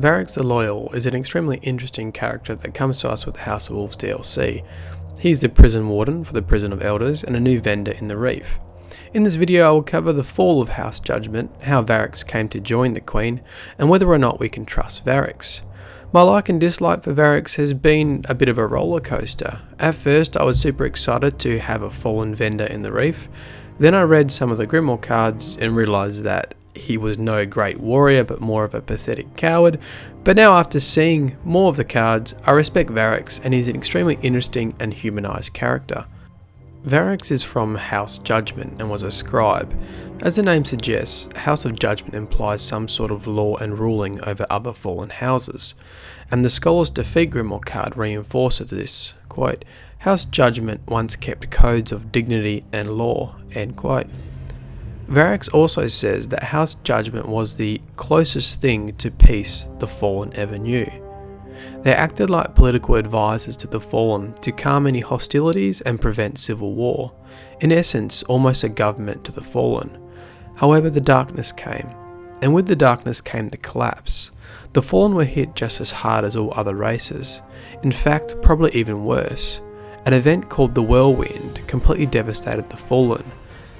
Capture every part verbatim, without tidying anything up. Variks the Loyal is an extremely interesting character that comes to us with the House of Wolves D L C. He's the prison warden for the Prison of Elders and a new vendor in the Reef. In this video I will cover the fall of House Judgment, how Variks came to join the Queen, and whether or not we can trust Variks. My like and dislike for Variks has been a bit of a roller coaster. At first I was super excited to have a fallen vendor in the Reef, then I read some of the Grimoire cards and realised that he was no great warrior but more of a pathetic coward. But now after seeing more of the cards, I respect Variks and he's an extremely interesting and humanised character. Variks is from House Judgment and was a scribe. As the name suggests, House of Judgment implies some sort of law and ruling over other fallen houses, and the Scholar's Defigurimol card reinforces this, quote, "House Judgment once kept codes of dignity and law," end quote. Variks also says that House Judgment was the closest thing to peace the Fallen ever knew. They acted like political advisors to the Fallen to calm any hostilities and prevent civil war, in essence almost a government to the Fallen. However, the darkness came, and with the darkness came the collapse. The Fallen were hit just as hard as all other races, in fact probably even worse. An event called the Whirlwind completely devastated the Fallen.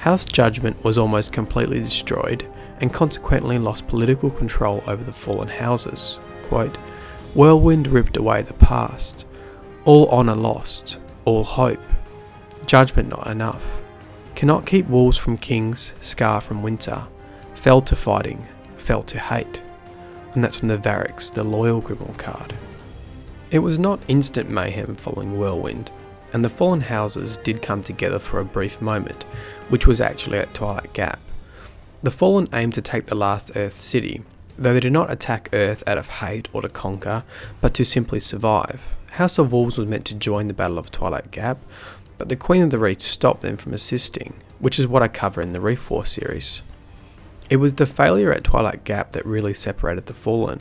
House Judgment was almost completely destroyed and consequently lost political control over the fallen houses. Quote, "Whirlwind ripped away the past, all honour lost, all hope, judgment not enough, cannot keep wolves from kings, scar from winter, fell to fighting, fell to hate," and that's from the Variks the Loyal Grimoire card. It was not instant mayhem following Whirlwind, and the fallen houses did come together for a brief moment, which was actually at Twilight Gap. The Fallen aimed to take the last Earth city, though they did not attack Earth out of hate or to conquer, but to simply survive. House of Wolves was meant to join the Battle of Twilight Gap, but the Queen of the Reach stopped them from assisting, which is what I cover in the Reef War series. It was the failure at Twilight Gap that really separated the Fallen.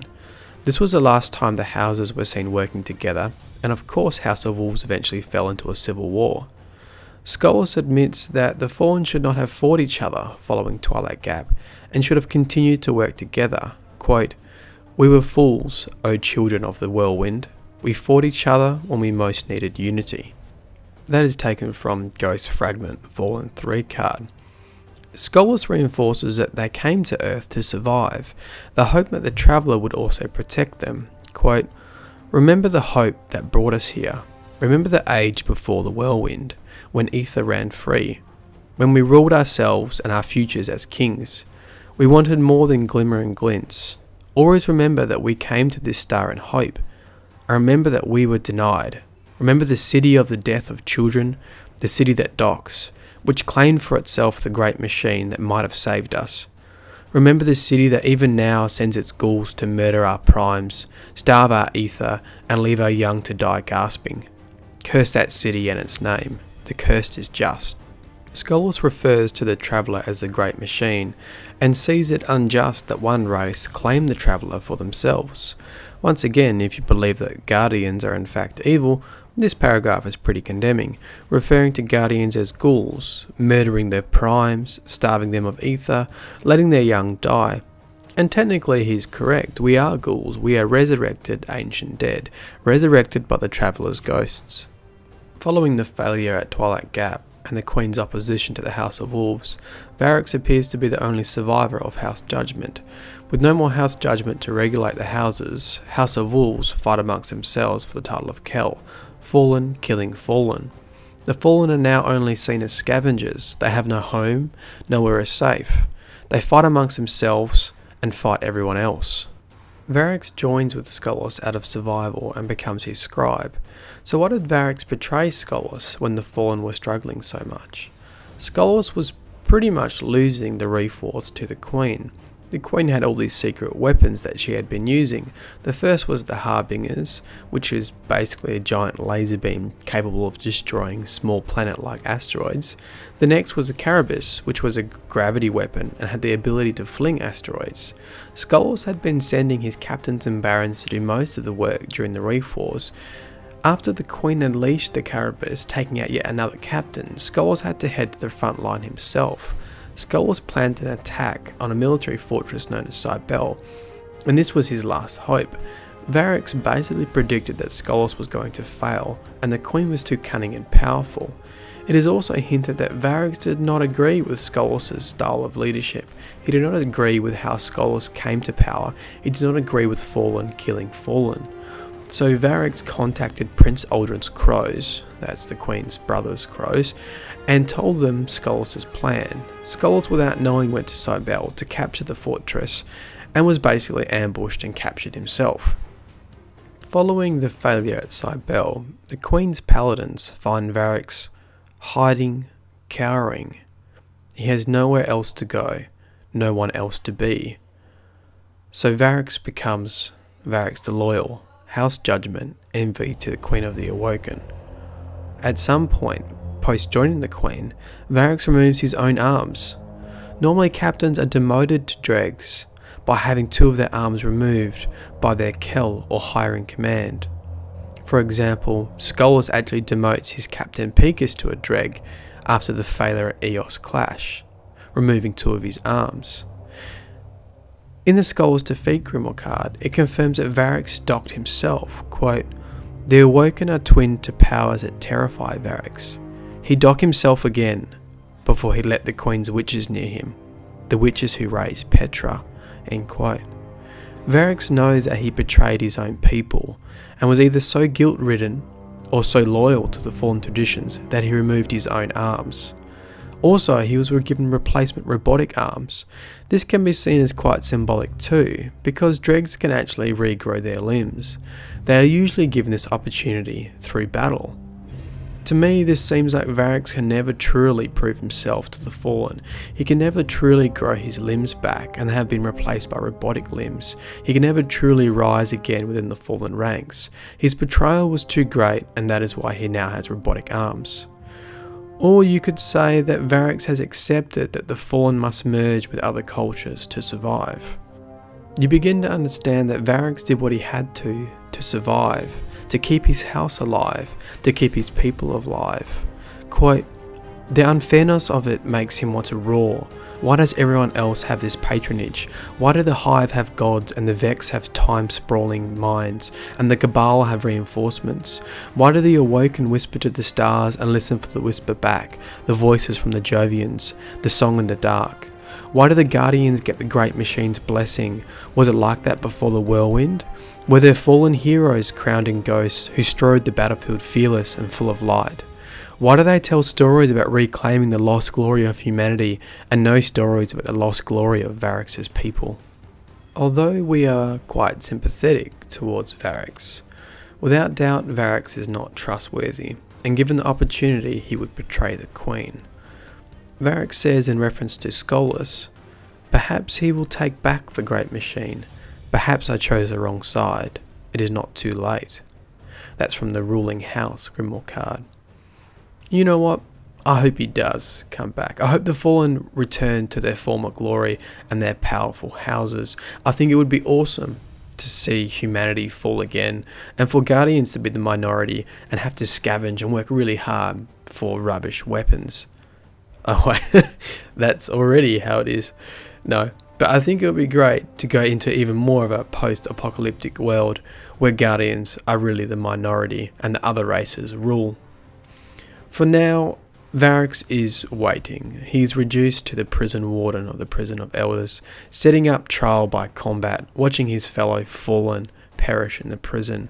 This was the last time the houses were seen working together, and of course House of Wolves eventually fell into a civil war. Skolas admits that the Fallen should not have fought each other following Twilight Gap, and should have continued to work together. Quote, "We were fools, O children of the Whirlwind. We fought each other when we most needed unity." That is taken from Ghost Fragment Fallen three card. Skolas reinforces that they came to Earth to survive, the hope that the Traveler would also protect them. Quote, "Remember the hope that brought us here. Remember the age before the Whirlwind, when ether ran free, when we ruled ourselves and our futures as kings. We wanted more than glimmer and glints. Always remember that we came to this star in hope. I remember that we were denied. Remember the city of the death of children, the city that docks, which claimed for itself the great machine that might have saved us. Remember the city that even now sends its ghouls to murder our primes, starve our ether, and leave our young to die gasping. Curse that city and its name. The curse is just." Skolas refers to the Traveler as the Great Machine, and sees it unjust that one race claim the Traveler for themselves. Once again, if you believe that Guardians are in fact evil, this paragraph is pretty condemning, referring to Guardians as ghouls, murdering their primes, starving them of ether, letting their young die. And technically he's correct, we are ghouls, we are resurrected ancient dead, resurrected by the Traveler's ghosts. Following the failure at Twilight Gap, and the Queen's opposition to the House of Wolves, Variks appears to be the only survivor of House Judgment. With no more House Judgment to regulate the houses, House of Wolves fight amongst themselves for the title of Kel, Fallen killing Fallen. The Fallen are now only seen as scavengers, they have no home, nowhere is safe. They fight amongst themselves and fight everyone else. Variks joins with Skolas out of survival and becomes his scribe. So why did Variks betray Skolas when the Fallen were struggling so much? Skolas was pretty much losing the Reef Wars to the Queen. The Queen had all these secret weapons that she had been using. The first was the Harbingers, which is basically a giant laser beam capable of destroying small planet-like asteroids. The next was the Caribous, which was a gravity weapon and had the ability to fling asteroids. Skolas had been sending his captains and barons to do most of the work during the Reef Wars. After the Queen unleashed the Caribous, taking out yet another captain, Skolas had to head to the front line himself. Skolas planned an attack on a military fortress known as Cybele, and this was his last hope. Variks basically predicted that Skolas was going to fail, and the Queen was too cunning and powerful. It is also hinted that Variks did not agree with Skolas' style of leadership. He did not agree with how Skolas came to power. He did not agree with Fallen killing Fallen. So Variks contacted Prince Aldrin's crows, that's the Queen's brother's crows, and told them Skolas' plan. Skolas, without knowing, went to Cybele to capture the fortress and was basically ambushed and captured himself. Following the failure at Cybele, the Queen's paladins find Variks hiding, cowering. He has nowhere else to go, no one else to be. So Variks becomes Variks the Loyal, House Judgment, envy to the Queen of the Awoken. At some point, post joining the Queen, Variks removes his own arms. Normally captains are demoted to dregs by having two of their arms removed by their kel or higher in command. For example, Skolas actually demotes his Captain Picus to a dreg after the failure at Eos Clash, removing two of his arms. In the Skulls to Feed Grimmel card, it confirms that Variks docked himself, quote, "The Awoken are twin to powers that terrify Variks. He docked himself again before he let the Queen's witches near him, the witches who raised Petra," end quote. Variks knows that he betrayed his own people and was either so guilt-ridden or so loyal to the Fallen traditions that he removed his own arms. Also, he was given replacement robotic arms. This can be seen as quite symbolic too, because dregs can actually regrow their limbs. They are usually given this opportunity through battle. To me, this seems like Variks can never truly prove himself to the Fallen. He can never truly grow his limbs back, and they have been replaced by robotic limbs. He can never truly rise again within the Fallen ranks. His betrayal was too great, and that is why he now has robotic arms. Or you could say that Variks has accepted that the Fallen must merge with other cultures to survive. You begin to understand that Variks did what he had to to survive, to keep his house alive, to keep his people alive. Quote, "The unfairness of it makes him want to roar. Why does everyone else have this patronage? Why do the Hive have gods and the Vex have time-sprawling minds and the Cabal have reinforcements? Why do the Awoken whisper to the stars and listen for the whisper back, the voices from the Jovians, the song in the dark? Why do the Guardians get the Great Machine's blessing? Was it like that before the Whirlwind? Were there fallen heroes crowned in ghosts who strode the battlefield fearless and full of light? Why do they tell stories about reclaiming the lost glory of humanity and no stories about the lost glory of Variks' people?" Although we are quite sympathetic towards Variks, without doubt Variks is not trustworthy, and given the opportunity he would betray the Queen. Variks says in reference to Skolas, "Perhaps he will take back the Great Machine. Perhaps I chose the wrong side. It is not too late." That's from the Ruling House Grimmel card. You know what, I hope he does come back. I hope the Fallen return to their former glory and their powerful houses. I think it would be awesome to see humanity fall again and for Guardians to be the minority and have to scavenge and work really hard for rubbish weapons. Oh, that's already how it is. No, but I think it would be great to go into even more of a post-apocalyptic world where Guardians are really the minority and the other races rule. For now, Variks is waiting. He is reduced to the prison warden of the Prison of Elders, setting up trial by combat, watching his fellow Fallen perish in the prison,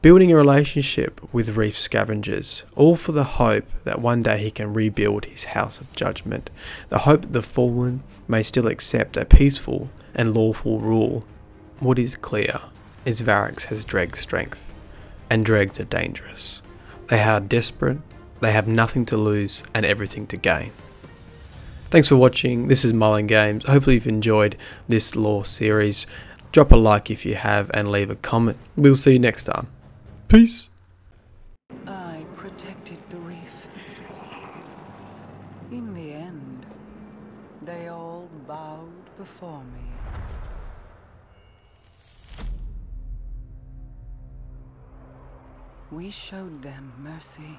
building a relationship with reef scavengers, all for the hope that one day he can rebuild his House of Judgment, the hope that the Fallen may still accept a peaceful and lawful rule. What is clear is Variks has dreg strength, and dregs are dangerous. They are desperate. They have nothing to lose and everything to gain. Thanks for watching. This is Myelin Games. Hopefully you've enjoyed this lore series. Drop a like if you have and leave a comment. We'll see you next time. Peace. I protected the reef. In the end, they all bowed before me. We showed them mercy.